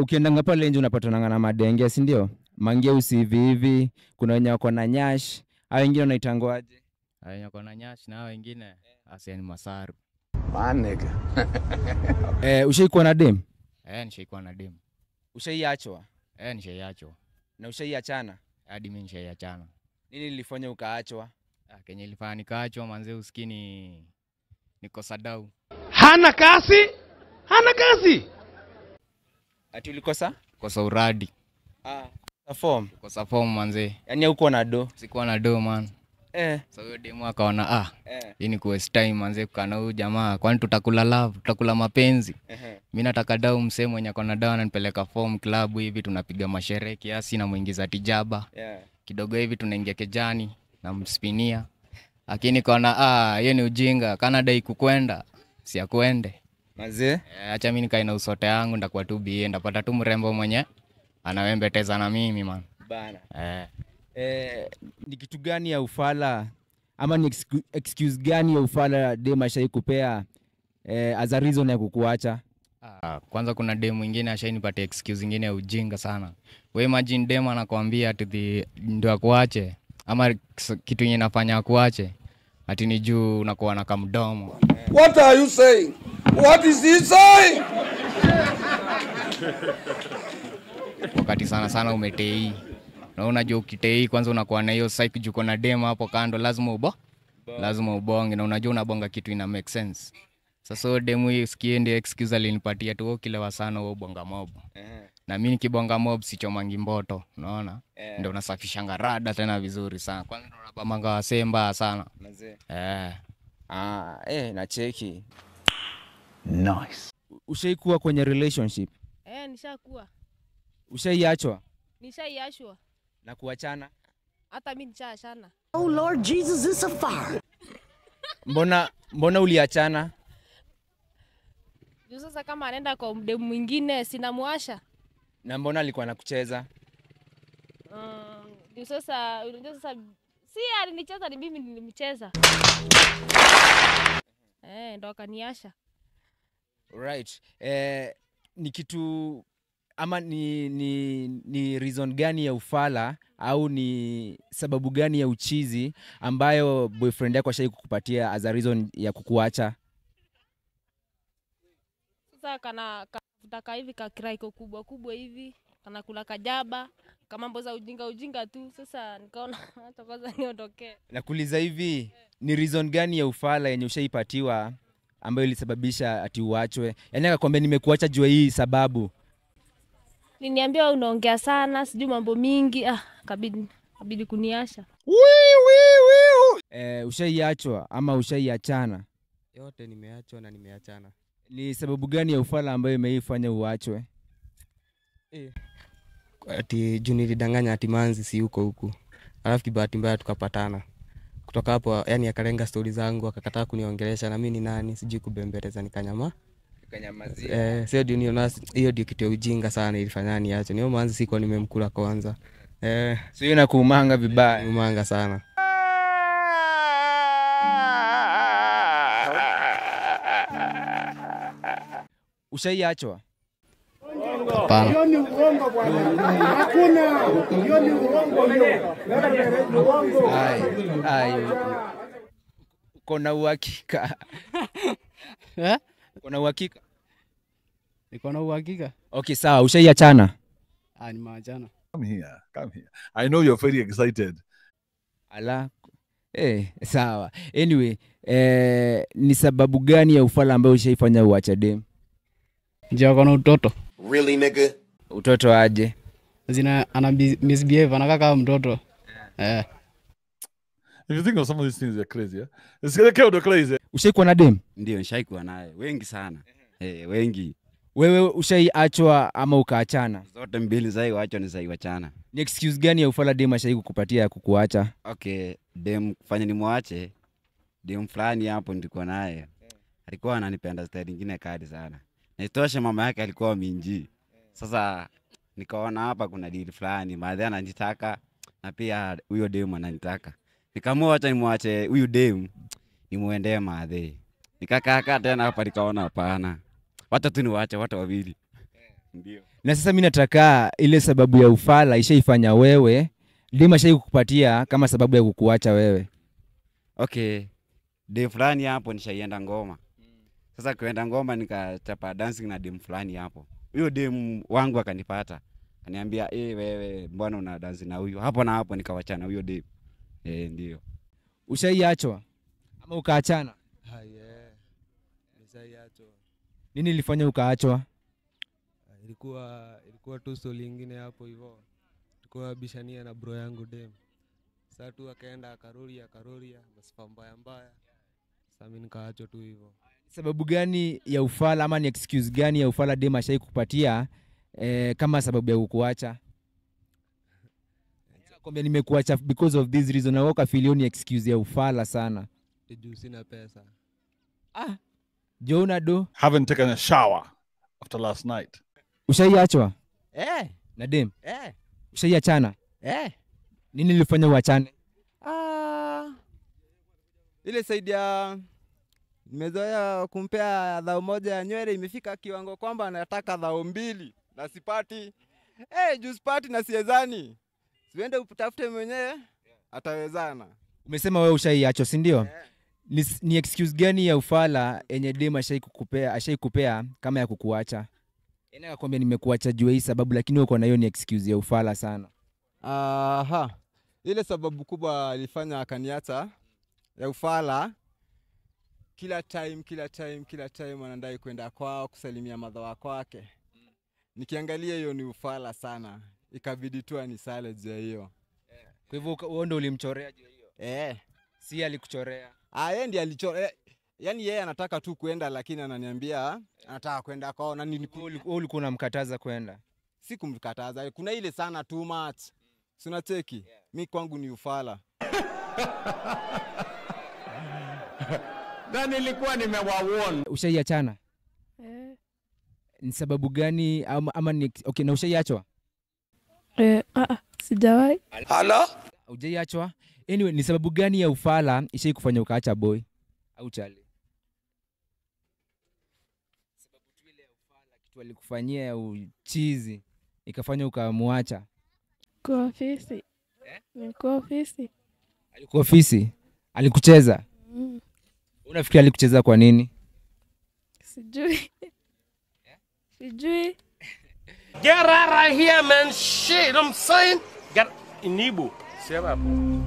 Ukienda ngapale nje unapatana na madenge, si ndio? Mangeusi hivi, kuna wenye wako na nyash, hao wengine wanaitangwa aje? Hao wenye wako na nyash na hao wengine asiani masaru. Manega. Ushaikuwa na dem? Nishaikuwa na dem. Ushaiachwa? Nishaiachwa. Na ushaiachana? Hadi mimi nishaiachana. Nini lilifanya ukaachwa? Kenye ilifanya nikaachwa manze uskini niko sadau. Hana kasi? Hana kasi. Ati ulikosa? Kosa uradi. Form. Kosa form manze. Yaani uko na do? Sikuwa na do man. So hiyo demo akaona hii ni waste time manze kukana huyu jamaa, kwani tutakula love, tutakula mapenzi. Mimi nataka dau msee mwenye akona dawa ananipeleka form club hivi tunapiga masherehe kiasi na muingiza tijaba. Kidogo hivi tunaingia kejani na mspinia. Lakini kaona hiyo ni ujinga, Canada ikukwenda, si akuende. Manze, acha mimi nikae na usote yangu ndakuwa tu bi, ndapata tu mrembo mwenye anawembeteza na mimi man. Bana. Ni kitu gani ya ufala ama ni excuse gani ya ufala dem ashaikupea as a reason ya kukuacha? Kwanza kuna dem mwingine ashainipata excuse nyingine ya ujinga sana. Wewe imagine dem anakuambia ati ndio akuache ama kitu yenye nafanya akuache ati ni juu unakuwa na kamdomo. What are you saying? What is he saying? Wakati sana sana umetei. Na unajua ukitei kwanza unakuwa na hiyo psyche juu kuna dem hapo kando lazima lazima ubonge na unajua unabonga kitu ina make sense. Sasa demu hiyo sikiende excuse alinipatia tu kile wasana wao bonga mob. Na mimi nikibonga mob sichomangi mboto, unaona? Ndio unasafisha ngarada tena vizuri sana. Kwanza ndio unapamanga wasemba sana. Na cheki. Nice. Ushaikuwa kwenye relationship? Nishakuwa. Ushaiachwa? Nishaiachwa. Na kuachana? Hata mimi nishaachana. Oh Lord Jesus is a fire. Mbona uliachana? Juu sasa kama anaenda kwa mdemu mwingine sinamuasha. Na mbona alikuwa anakucheza? Juu sasa unajua sasa si alinicheza ni mimi nilimcheza. Ndo akaniasha. Right. Ni kitu ama ni reason gani ya ufala au ni sababu gani ya uchizi ambayo boyfriend yako ashai kukupatia as a reason ya kukuacha? Sasa kana kutaka hivi ka kraiko kubwa kubwa hivi, kana kula kajaba, kama mambo za ujinga tu. Sasa nikaona hata kwanza niondokee. Na kuuliza hivi, ni reason gani ya ufala yenye ushaipatiwa ambayo ilisababisha ati uachwe? Yaani akakwambia nimekuacha jua hii sababu. Niniambia unaongea sana, sijui mambo mingi, kabidi kuniacha. Ushaiachwa ama ushaiachana? Yote nimeachwa na nimeachana. Ni sababu gani ya ufala ambayo imeifanya uachwe? Ati juu nilidanganya ati manzi si huko huko. Alafu kibahati mbaya tukapatana. Kutoka hapo yani akalenga stories zangu akakataa kuniongelesha na mimi ni nani sijui kubembeleza nikanyamazia. Sio ndio niona hiyo ndio kitu ya ujinga sana ilifanya niache. Niyo manzi siko nimemkula kwanza. Sio na kuumanga vibaya. Kuumanga sana. Ushaiachwa? Hiyo ni uongo bwana. Hakuna. Hiyo ni uongo hiyo. Ni uongo. Kuna uhakika. Kuna uhakika? Kuna uhakika? Okay, sawa. Ushaiachana? Nimeachana. Come here. I know you're very excited. Ala. Sawa. Anyway, ni sababu gani ya ufala ambayo ushaifanya uache dem? Njiwa na utoto. Really nigga? Utoto aje? Zina ana misbehave anakaa kama mtoto. If you think of some of these things you're crazy. It's gonna kill the crazy. Ushaikuwa na dem? Ndio nishaikuwa naye. Wengi sana. Wengi. Wewe ushaiachwa ama ukaachana? Zote mbili zai waachwa na zai wachana. Ni excuse gani ya ufala dem ashaiku kupatia kukuacha? Okay, dem kufanya ni muache. Dem fulani hapo ndiko naye. Alikuwa ananipenda style nyingine kadi sana. Nitosha mama yake alikuwa minji. Sasa nikaona hapa kuna deal fulani, madhe ananitaka na pia huyo demu ananitaka. Nikaamua acha nimwache huyu demu nimuendee madhe. Nikakaa tena hapa nikaona hapana. Wacha tu niwaache watu wawili. Ndiyo. Na sasa mimi nataka ile sababu ya ufala ishaifanya wewe, Dema shai kukupatia kama sababu ya kukuacha wewe. Okay. Dem fulani hapo nishaienda ngoma. Sasa kwenda ngoma nikachapa dancing na dem fulani hapo. Huyo dem wangu akanipata. Kaniambia, "Eh wewe mbona una dance na huyo?" Hapo na hapo nikawachana huyo dem. Ndio. Ushaiachwa ama ukaachana? Ah yeah. Ushaiachwa. Nini ilifanya ukaachwa? Ilikuwa tu stori nyingine hapo hivyo. Tulikuwa bishania na bro yangu dem. Sasa tu akaenda akaroria masifa mbaya. Sasa mimi nikaachwa tu hivyo. Sababu gani ya ufala ama ni excuse gani ya ufala dem ashai kukupatia kama sababu ya kukuacha? Nakwambia nimekuacha because of this reason, na wako filioni excuse ya ufala sana. Juu sina pesa. Ah. Jonado haven't taken a shower after last night. Ushaiachwa? Na dem? Ushaiachana? Nini lilifanya uachane? Ile saidia nimezoea kumpea dhao moja ya nywele, imefika kiwango kwamba anataka dhao mbili na sipati. Juu sipati na siezani. Siende utafute mwenyewe atawezana. Umesema wewe ushaiachwa, si ndio? Ni excuse gani ya ufala yenye dem ashai kupea kama ya kukuacha? Ena kakwambia nimekuacha juu hii sababu, lakini uko na hiyo ni excuse ya ufala sana. Aha. Ile sababu kubwa ilifanya akaniacha ya ufala. Kila time anadai kwenda kwao kusalimia madhawa kwake. Nikiangalia hiyo ni ufala sana. Ikabidi tu anisale juu hiyo. Kwa hivyo wewe ndio ulimchorea juu hiyo? Si alikuchorea. Yeye ndiye alichorea. Yaani yeye anataka tu kuenda, lakini ananiambia anataka kwenda kwao. Na ulikuwa unamkataza kwenda? Sikumkataza. Kuna ile sana too much. Si unacheki? Mimi kwangu ni ufala. Na nilikuwa nimewaona. Ushaiachana? Ni sababu gani ama ni okay, na ushaiachwa? Sijawahi. Hala? Hujaiachwa? Anyway, ni sababu gani ya ufala ishai kufanya ukaacha boy au chali? Sababu tu ile ya ufala kitu alikufanyia ya uchizi ikafanya ukamuacha. Kwa ofisi. Kwa ofisi. Alikuwa ofisi. Alikucheza. Unafikiri alikucheza kwa nini? Sijui. Sijui. Get out of here, man. Shit, I'm saying. Get in Nibu. Sema hapo.